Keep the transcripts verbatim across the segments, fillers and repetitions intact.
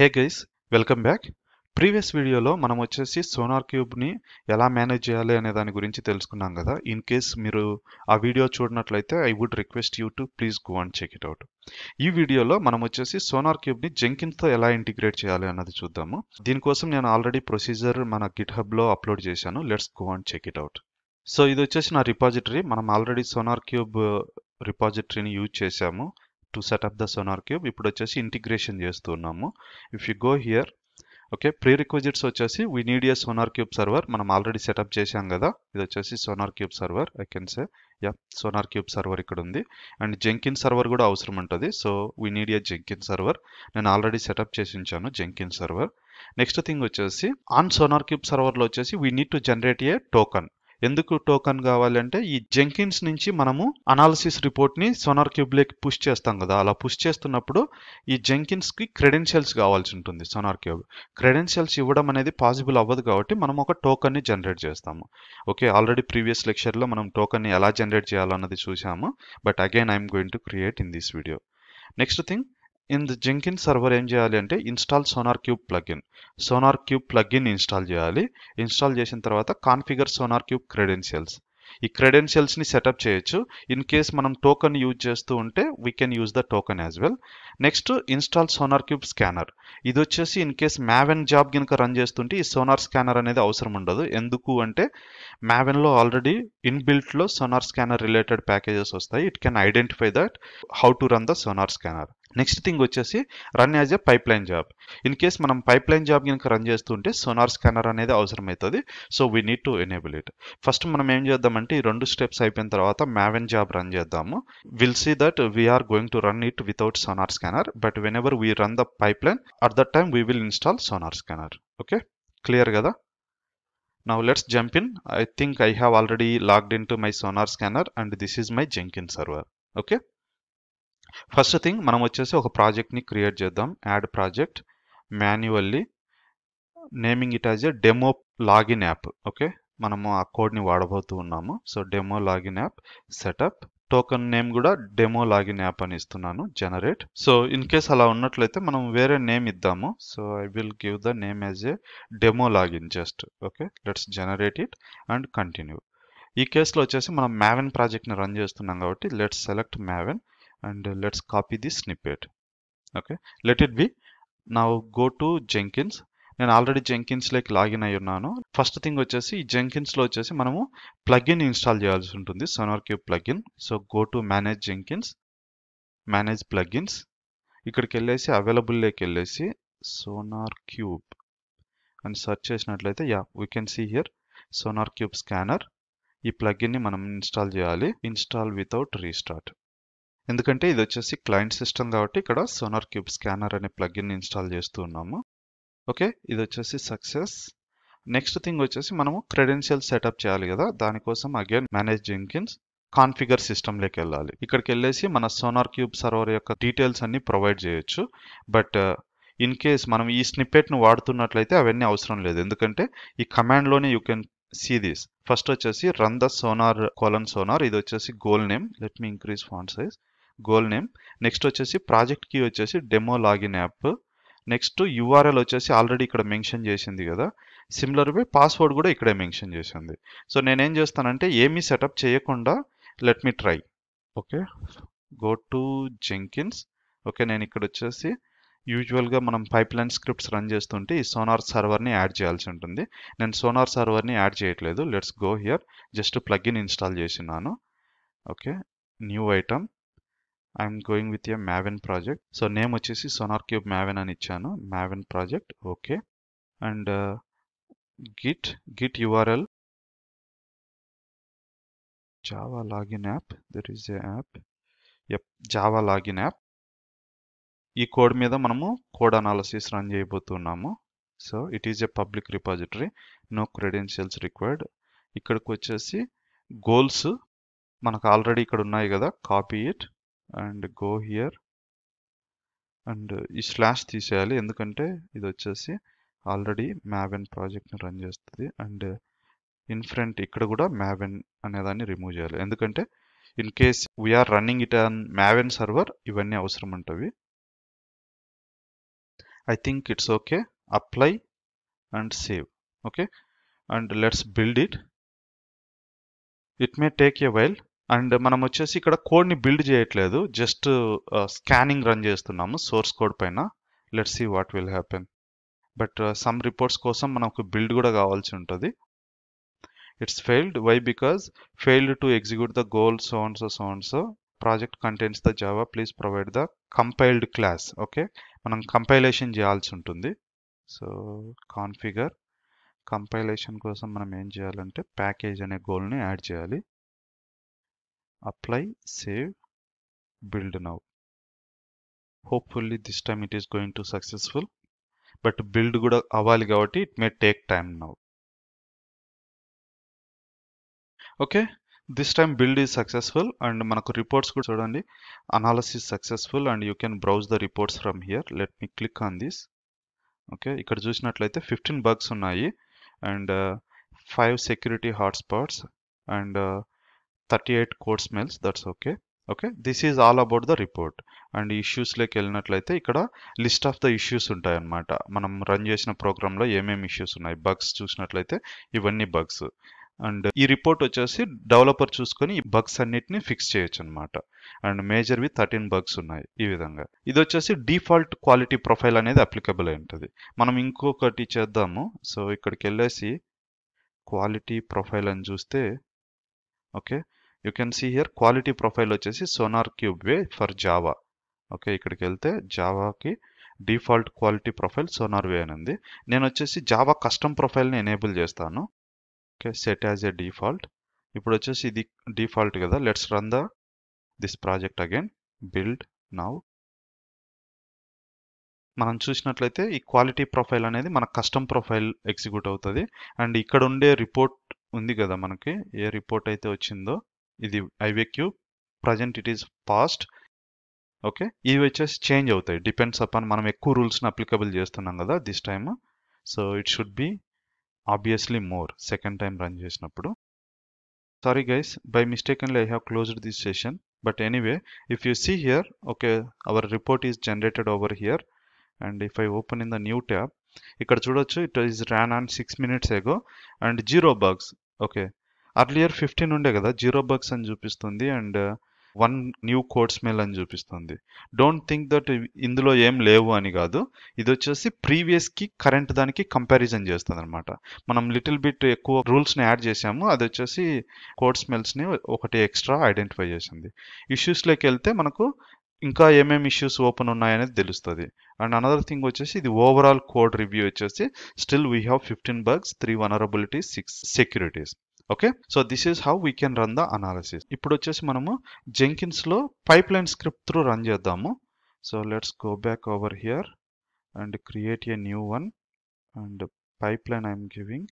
Hey guys, welcome back. Previous video lo manam vachesi SonarQube ni ela manage cheyali ane dani gurinchi telusukunnam kada. In case miru aa video chudanatlayite I would request you to please go and check it out. Ee video lo manam vachesi SonarQube ni Jenkins tho ela integrate cheyali anadi chuddam. Deen kosam nenu already procedure mana GitHub lo upload chesanu. Let's go and check it out. So idu vachesi na repository manam already SonarQube repository ni use chesamu to set up the SonarQube. Ipudu vachesi integration chestunnam. If you go here, okay, prerequisites vachesi we need a SonarQube server. Manam already set up chesam kada. Idu vachesi SonarQube server, I can say yeah, SonarQube server ikkada undi and Jenkins server kuda avasaram untadi. So we need a Jenkins server. Nenu already set up chesinchanu Jenkins server. Next thing vachesi on SonarQube server lo vachesi we need to generate a token. ఎందుకు token కావాలంటే ఈ Jenkins నుంచి మనము analysis report ని SonarQube లోకి push చేస్తాం కదా. అలా పుష్ చేస్తున్నప్పుడు ఈ జెంకిన్స్ కి క్రెడెన్షియల్స్ కావాల్సి ఉంటుంది. SonarQube క్రెడెన్షియల్స్ ఇవ్వడం అనేది పాసిబుల్ అవ్వదు కాబట్టి మనం ఒక టోకన్ ని జనరేట్ చేస్తాము. ఓకే, ఆల్రెడీ ప్రీవియస్ లెక్చర్ లో మనం టోకన్ ని ఎలా జనరేట్ చేయాలన్నది చూసాము. But again I'm going to create in this video. Next thing, in the Jenkins server em cheyali ante install SonarQube plugin. SonarQube plugin install cheyali. Install chesin tarvata configure SonarQube credentials. Ee credentials ni set up cheyochu. In case manam token use chestu unte we can use the token as well. Next, install SonarQube scanner. Idu vachesi in case Maven job ginaka run chestunte ee sonar scanner anedi avasaram undadu. Enduku ante Maven lo already inbuilt lo sonar scanner related packages vastayi. It can identify that how to run the sonar scanner. Next thing వచ్చేసి run as a pipeline job. In case మనం pipeline job కనుక run చేస్తుంటే sonar scanner అనేది అవసరం అవుతుంది. So we need to enable it. First మనం ఏం చేద్దామంటే ఈ రెండు స్టెప్స్ అయిపోయిన తర్వాత మ్యావెన్ జాబ్ రన్ చేద్దాము. Will see that we're going to run it without sonar scanner, but whenever we run the pipeline at that time we will install sonar scanner. Okay, clear కదా? Now let's jump in. I think I have already logged in to my sonar scanner and this is my Jenkin server. Okay, first thing మనం వచ్చేసి ఒక ప్రాజెక్ట్ని create చేద్దాం. Add project manually, naming it as a demo login app. Okay, మనము ఆ కోడ్ని వాడబోతూ ఉన్నాము. So demo login app setup, token name కూడా డెమో లాగిన్ యాప్ అని ఇస్తున్నాను. జనరేట్. సో ఇన్ కేస్ అలా ఉన్నట్లయితే మనం వేరే నేమ్ ఇద్దాము. So I will give the name as a demo login just. Okay, let's generate it and continue. ఈ కేసులో వచ్చేసి మనం మ్యావెన్ ప్రాజెక్ట్ని రన్ చేస్తున్నాం కాబట్టి let's select Maven and let's copy this snippet. Okay, let it be. Now go to Jenkins. Nenu already Jenkins like login ayi unnanu. First thing vachesi ee Jenkins lo vachesi manamu plugin install cheyalis untundi, SonarQube plugin. So go to manage Jenkins, manage plugins. Ikkadiki ellesi available like ellesi SonarQube and search chesinatlayite yeah, we can see here SonarQube scanner. Ee plugin ni manam install cheyali. Install without restart. ఎందుకంటే ఇది వచ్చేసి client system కాబట్టి ఇక్కడ SonarQube scanner అనే plugin install చేస్తూ ఉన్నాము. Okay, ఇది వచ్చేసి సక్సెస్. నెక్స్ట్ థింగ్ వచ్చేసి మనము క్రెడెన్షియల్ సెటప్ చేయాలి కదా. దానికోసం అగైన్ మేనేజ్ జెంకిన్స్, కాన్ఫిగర్ సిస్టమ్లోకి వెళ్ళాలి. ఇక్కడికి వెళ్ళేసి మన SonarQube సర్వర్ యొక్క డీటెయిల్స్ అన్ని ప్రొవైడ్ చేయొచ్చు. బట్ ఇన్ కేస్ మనం ఈ స్నిప్పెట్ను వాడుతున్నట్లయితే అవన్నీ అవసరం లేదు. ఎందుకంటే ఈ కమాండ్లోనే you can see this. First వచ్చేసి run the sonar colon sonar. ఇది వచ్చేసి goal name. Let me increase font size, goal name. Next వచ్చేసి ప్రాజెక్ట్ కి వచ్చేసి demo login app. Next URL వచ్చేసి ఆల్రెడీ ఇక్కడ మెన్షన్ చేసింది కదా. సిమిలర్ వే పాస్వర్డ్ కూడా ఇక్కడే మెన్షన్ చేసింది. సో నేనేం చేస్తానంటే ఏమీ సెటప్ చేయకుండా let me try. Okay, go to Jenkins. Okay, నేను ఇక్కడ వచ్చేసి యూజువల్గా మనం పైప్ లైన్ స్క్రిప్ట్స్ రన్ చేస్తుంటే ఈ సోనార్ సర్వర్ని యాడ్ చేయాల్సి ఉంటుంది. నేను సోనార్ సర్వర్ని యాడ్ చేయట్లేదు. Let's go here. Just plugin install చేసినాను. Okay, new item. I'm going with a Maven project. So name వచ్చేసి SonarQube మ్యావెన్ అని ఇచ్చాను. Maven project. Okay, and Git Git URL Java login app. There is a app, app Java login app. ఈ code మీద మనము code analysis run చేయబోతున్నాము. So it is a public repository, no credentials required. ఇక్కడికి వచ్చేసి goals మనకు already ఇక్కడ ఉన్నాయి కదా. Copy it and go here and ఈ స్లాష్ తీసేయాలి. ఎందుకంటే ఇది వచ్చేసి ఆల్రెడీ మ్యావెన్ ప్రాజెక్ట్ని రన్ చేస్తుంది. అండ్ ఇన్ ఫ్రంట్ ఇక్కడ కూడా మ్యావెన్ అనేదాన్ని రిమూవ్ చేయాలి. ఎందుకంటే in case we're running it on Maven server ఇవన్నీ అవసరం ఉంటవి. I think it's okay. Apply and save. Okay, and let's build it. It may take a while. And మనం వచ్చేసి ఇక్కడ కోడ్ ని బిల్డ్ చేయట్లేదు, జస్ట్ స్కానింగ్ రన్ చేస్తున్నాము source code పైన. Let's see what will happen. But some reports కోసం మనకు build కూడా కావాల్సి ఉంటుంది. It's failed why because failed to execute the goal sons sons project contents the Java please provide the compiled class. Okay, మనం compilation చేయాల్సి ఉంటుంది. So configure compilation కోసం మనం ఏం చేయాలంటే ప్యాకేజ్ అనే గోల్ని యాడ్ చేయాలి. Apply, save, build now. Hopefully this time it is going to successful, but build kuda avali kabatti it may take time now. Okay, this time build is successful and manaku reports kuda chudandi, analysis successful, and you can browse the reports from here. Let me click on this. Okay, ikkada chusinatlaithe fifteen bugs unnayi and uh, five security hotspots and uh, thirty-eight code smells. That's okay. Okay, this is all about the report. And issues like వెళ్ళినట్లయితే ఇక్కడ list of the issues ఉంటాయి అన్నమాట. మనం run చేసిన programme లో ఏమేమి issues ఉన్నాయి, bugs చూసినట్లయితే ఇవన్నీ బగ్స్. అండ్ ఈ రిపోర్ట్ వచ్చేసి డెవలపర్ చూసుకొని ఈ బగ్స్ అన్నిటిని ఫిక్స్ చేయొచ్చు అనమాట. And major we thirteen bugs ఉన్నాయి ఈ విధంగా. ఇది వచ్చేసి డిఫాల్ట్ క్వాలిటీ ప్రొఫైల్ అనేది అప్లికబుల్ అయి ఉంటుంది. మనం ఇంకొకటి చేద్దాము. సో ఇక్కడికి వెళ్ళేసి క్వాలిటీ ప్రొఫైల్ అని చూస్తే, okay, you can see here quality profile వచ్చేసి SonarQube way for Java. Okay, ఇక్కడికి వెళ్తే జావాకి default quality profile sonar way అని ఉంది. నేను వచ్చేసి జావా కస్టమ్ ప్రొఫైల్ని ఎనేబుల్ చేస్తాను. Okay, set as a default. ఇప్పుడు వచ్చేసి ఇది డిఫాల్ట్ కదా. Let's run the this project again, build now. మనం చూసినట్లయితే ఈ క్వాలిటీ ప్రొఫైల్ అనేది మన కస్టమ్ ప్రొఫైల్ ఎగ్జిక్యూట్ అవుతుంది. అండ్ ఇక్కడ ఉండే రిపోర్ట్ ఉంది కదా మనకి, ఏ రిపోర్ట్ అయితే వచ్చిందో ఇది ఐవేక్యూ present it is past. Okay, ఇవి వచ్చేసి చేంజ్ అవుతాయి డిపెండ్స్ అపాన్ మనం ఎక్కువ రూల్స్ని అప్లికబుల్ చేస్తున్నాం కదా this time. So it should be obviously more second time run చేసినప్పుడు. Sorry guys, by mistakenly I have closed this session, but anyway if you see here, okay, our report is generated over here. And if I open in the new tab, ఇక్కడ చూడొచ్చు it is ran on six minutes ago and zero bugs. Okay, earlier fifteen ఉండే కదా, zero bugs అని చూపిస్తుంది and one new code smell అని చూపిస్తుంది. Don't think that ఇందులో ఏం లేవు అని కాదు, ఇది వచ్చేసి ప్రీవియస్కి కరెంట్ దానికి కంపారిజన్ చేస్తుంది అనమాట. మనం లిటిల్ బిట్ ఎక్కువ రూల్స్ని యాడ్ చేసాము, అది వచ్చేసి కోడ్ స్మెల్స్ని ఒకటి ఎక్స్ట్రా ఐడెంటిఫై చేసింది. ఇష్యూస్లోకి వెళ్తే మనకు ఇంకా ఏమేమి ఇష్యూస్ ఓపెన్ ఉన్నాయనేది తెలుస్తుంది. అండ్ అనదర్ థింగ్ వచ్చేసి ఇది ఓవరాల్ కోడ్ రివ్యూ వచ్చేసి still we have fifteen bugs, three vulnerabilities, six securities. Okay, so this is how we can run the analysis. ఇప్పుడు వచ్చేసి మనము జెంకిన్స్లో pipe line script through run చేద్దాము. So let's go back over here and create a new one and pipe line I'm giving,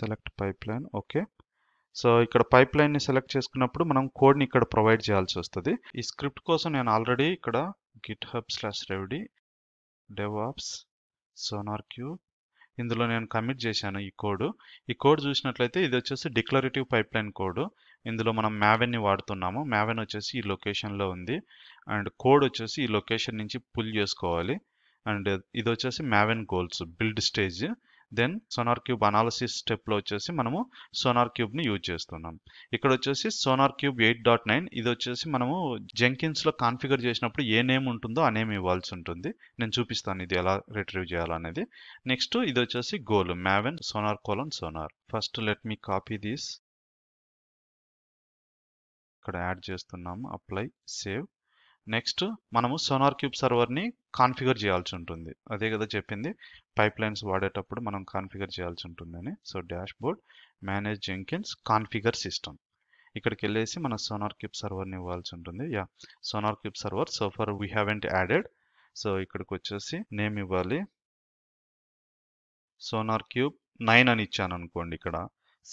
select pipe line. Okay, so ఇక్కడ pipe లైన్ని select చేసుకున్నప్పుడు మనం కోడ్ని ఇక్కడ ప్రొవైడ్ చేయాల్సి వస్తుంది. ఈ స్క్రిప్ట్ కోసం నేను ఆల్రెడీ ఇక్కడ గిట్హబ్ స్లాష్ రెవడి డెవాప్స్ SonarQube ఇందులో నేను కమిట్ చేశాను ఈ కోడ్. ఈ కోడ్ చూసినట్లయితే ఇది వచ్చేసి డిక్లరేటివ్ పైప్ లైన్ కోడ్. ఇందులో మనం మ్యావెన్ని వాడుతున్నాము. మ్యావెన్ వచ్చేసి ఈ లొకేషన్లో ఉంది అండ్ కోడ్ వచ్చేసి ఈ లొకేషన్ నుంచి పుల్ చేసుకోవాలి. అండ్ ఇది వచ్చేసి Maven goals build stage. Then SonarQube analysis స్టెప్లో వచ్చేసి మనము SonarQubeని యూజ్ చేస్తున్నాం. ఇక్కడ వచ్చేసి SonarQube ఎయిట్ డాట్ నైన్ ఇది వచ్చేసి మనము జెంకిన్స్లో కాన్ఫిగర్ చేసినప్పుడు ఏ నేమ్ ఉంటుందో ఆ నేమ్ ఇవ్వాల్సి ఉంటుంది. నేను చూపిస్తాను ఇది ఎలా రిట్రీవ్ చేయాలనేది. నెక్స్ట్ ఇది వచ్చేసి goal Maven sonar colon sonar. First let me copy this, ఇక్కడ యాడ్ చేస్తున్నాము. Apply, save. నెక్స్ట్ మనము SonarQube సర్వర్ని కాన్ఫిగర్ చేయాల్సి ఉంటుంది. అదే కదా చెప్పింది పైప్ లైన్స్ వాడేటప్పుడు మనం కాన్ఫిగర్ చేయాల్సి ఉంటుందని. So dashboard, manage Jenkins, configure system. ఇక్కడికి వెళ్ళేసి మన SonarQube సర్వర్ని ఇవ్వాల్సి ఉంటుంది. Yeah, SonarQube server so far we haven't added. So ఇక్కడికి వచ్చేసి నేమ్ ఇవ్వాలి SonarQube నైన్ అని ఇచ్చాను అనుకోండి. ఇక్కడ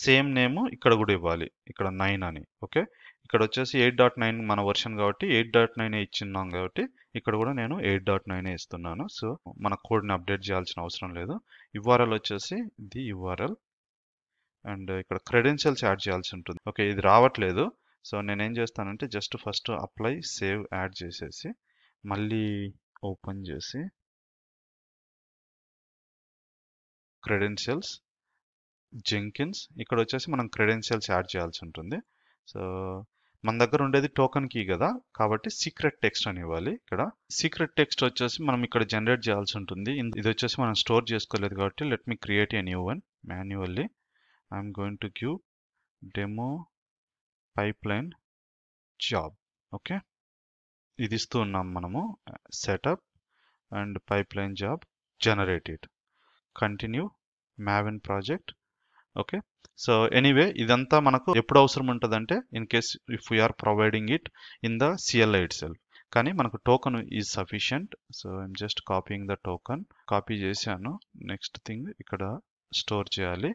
సేమ్ నేమ్ ఇక్కడ కూడా ఇవ్వాలి, ఇక్కడ నైన్ అని. ఓకే, ఇక్కడ వచ్చేసి ఎయిట్ డాట్ నైన్ మన వర్షన్ కాబట్టి ఎయిట్ డాట్ నైన్ ఇచ్చిన్నాం కాబట్టి ఇక్కడ కూడా నేను ఎయిట్ డాట్ నైనే ఇస్తున్నాను. సో మన కోడ్ని అప్డేట్ చేయాల్సిన అవసరం లేదు. యూఆర్ఎల్ వచ్చేసి ది యూఆర్ఎల్ అండ్ ఇక్కడ క్రెడెన్షియల్స్ యాడ్ చేయాల్సి ఉంటుంది. ఓకే, ఇది రావట్లేదు. సో నేనేం చేస్తానంటే just first apply, save add చేసేసి మళ్ళీ ఓపెన్ చేసి క్రెడెన్షియల్స్ జెంకిన్స్ ఇక్కడ వచ్చేసి మనం క్రెడెన్షియల్స్ యాడ్ చేయాల్సి ఉంటుంది. సో మన దగ్గర ఉండేది టోకన్ కీ కదా కాబట్టి సీక్రెట్ టెక్స్ట్ అని ఇవ్వాలి. ఇక్కడ సీక్రెట్ టెక్స్ట్ వచ్చేసి మనం ఇక్కడ జనరేట్ చేయాల్సి ఉంటుంది. ఇది వచ్చేసి మనం స్టోర్ చేసుకోలేదు కాబట్టి let me create a new one manually. I'm going to give demo pipeline job. Okay, ఇది ఇస్తూ ఉన్నాం మనము setup and pipeline job generate it continue Maven project. Okay, so anyway ఇదంతా మనకు ఎప్పుడు అవసరం ఉంటుందంటే in case if we're providing it in the CLI itself, కానీ మనకు token is sufficient. So I'm just copying the token, copy చేశాను. Next thing ఇక్కడ store చేయాలి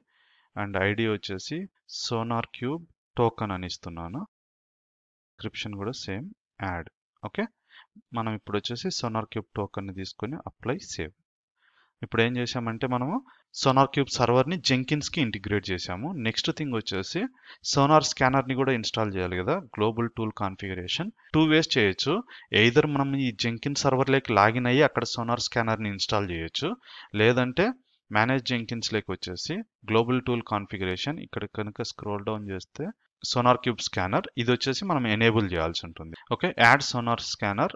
అండ్ ఐడి వచ్చేసి సోనార్ క్యూబ్ టోకన్ అని ఇస్తున్నాను. డిస్క్రిప్షన్ కూడా సేమ్ యాడ్. ఓకే, మనం ఇప్పుడు వచ్చేసి సోనార్ క్యూబ్ టోకన్ని తీసుకొని అప్లై సేవ్. ఇప్పుడు ఏం చేసామంటే మనము సోనార్క్యూబ్ సర్వర్ని జెంకిన్స్కి ఇంటిగ్రేట్ చేసాము. నెక్స్ట్ థింగ్ వచ్చేసి సోనార్ స్కానర్ని కూడా ఇన్స్టాల్ చేయాలి కదా. Global tool configuration two ways చేయొచ్చు. ఎయిదర్ మనం ఈ జెంకిన్ సర్వర్లోకి లాగిన్ అయ్యి అక్కడ సోనార్ స్కానర్ని ఇన్స్టాల్ చేయొచ్చు, లేదంటే మేనేజ్ జెంకిన్స్ లేక వచ్చేసి గ్లోబల్ టూల్ కాన్ఫిగరేషన్ ఇక్కడ కనుక స్క్రోల్ డౌన్ చేస్తే సోనార్క్యూబ్ స్కానర్ ఇది వచ్చేసి మనం ఎనేబుల్ చేయాల్సి ఉంటుంది. ఓకే, యాడ్ సోనార్ స్కానర్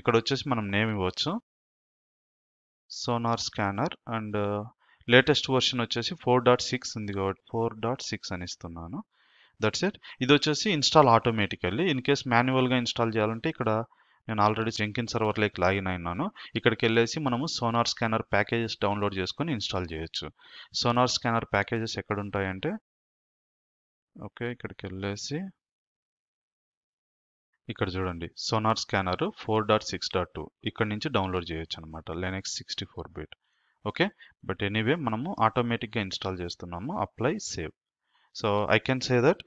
ఇక్కడ వచ్చేసి మనం నేమ్ ఇవ్వచ్చు Sonar scanner and latest version వచ్చేసి ఫోర్ డాట్ సిక్స్ ఉంది కాబట్టి ఫోర్ డాట్ సిక్స్ అని ఇస్తున్నాను. That's it. ఇది వచ్చేసి ఇన్స్టాల్ ఆటోమేటికల్లీ. ఇన్ కేస్ మాన్యువల్గా ఇన్స్టాల్ చేయాలంటే ఇక్కడ నేను ఆల్రెడీ జెంకిన్ సర్వర్లోకి లాగిన్ అయినాను. ఇక్కడికి వెళ్ళేసి మనము సోనార్ స్కానర్ ప్యాకేజెస్ డౌన్లోడ్ చేసుకొని ఇన్స్టాల్ చేయొచ్చు. సోనార్ స్కానర్ ప్యాకేజెస్ ఎక్కడ ఉంటాయంటే ఓకే ఇక్కడికి వెళ్ళేసి ఇక్కడ చూడండి Sonar scanner four dot six dot two ఇక్కడ నుంచి డౌన్లోడ్ చేయొచ్చు అనమాట. Linux sixty four bit. Okay, but anyway మనము ఆటోమేటిక్గా ఇన్స్టాల్ చేస్తున్నాము. Apply save. So I can say that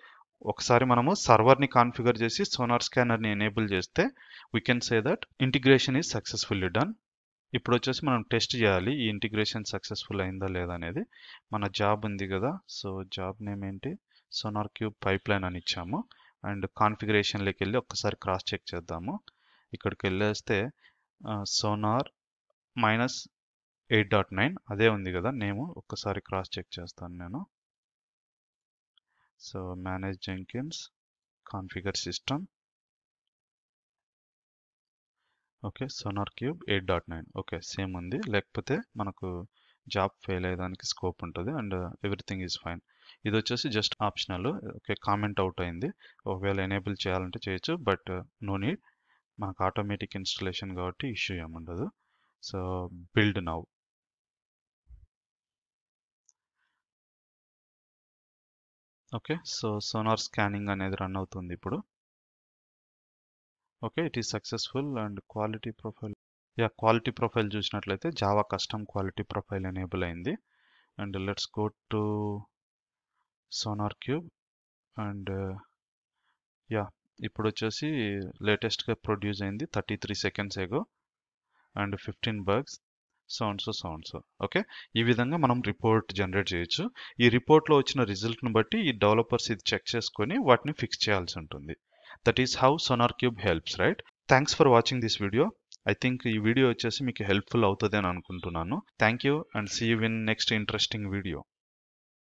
ఒకసారి మనము సర్వర్ని కాన్ఫిగర్ చేసి సోనార్ స్కానర్ని ఎనేబుల్ చేస్తే we can say that integration is successfully done. ఇప్పుడు వచ్చేసి మనం టెస్ట్ చేయాలి ఈ ఇంటిగ్రేషన్ సక్సెస్ఫుల్ అయిందా లేదా అనేది. మన జాబ్ ఉంది కదా, సో జాబ్ నేమ్ ఏంటి సోనార్ క్యూబ్ పైప్లైన్ అని ఇచ్చాము అండ్ కాన్ఫిగరేషన్లోకి వెళ్ళి ఒక్కసారి క్రాస్ చెక్ చేద్దాము. ఇక్కడికి వెళ్ళేస్తే Sonar minus eight dot nine అదే ఉంది కదా నేము. ఒక్కసారి క్రాస్ చెక్ చేస్తాను నేను. So manage Jenkins configure system. Okay SonarQube eight dot nine okay same ఉంది, లేకపోతే మనకు జాబ్ ఫెయిల్ అయ్యేదానికి స్కోప్ ఉంటుంది అండ్ ఎవ్రీథింగ్ ఈజ్ ఫైన్. ఇది వచ్చేసి just optional. Okay, comment out అయింది. ఒకవేళ ఎనేబుల్ చేయాలంటే చేయొచ్చు బట్ నో నీడ్, మనకు ఆటోమేటిక్ ఇన్స్టలేషన్ కాబట్టి ఇష్యూ ఏముండదు. So build now. Okay, so Sonar scanning అనేది రన్ అవుతుంది ఇప్పుడు. Okay, it is successful and quality profile. Yeah, quality profile చూసినట్లయితే Java custom quality profile enable అయింది and let's go to SonarQube and yeah ఇప్పుడు వచ్చేసి లేటెస్ట్గా produce అయింది thirty three seconds ago and fifteen bugs sounds sounds okay, ఈ విధంగా మనం report generate చేయొచ్చు. ఈ రిపోర్ట్లో వచ్చిన రిజల్ట్ను బట్టి ఈ డెవలపర్స్ ఇది చెక్ చేసుకొని వాటిని ఫిక్స్ చేయాల్సి ఉంటుంది. That is how SonarQube helps, right? Thanks for watching this video. I think ఈ వీడియో వచ్చేసి మీకు హెల్ప్ఫుల్ అవుతుంది అని అనుకుంటున్నాను. Thank you and see you in next interesting video.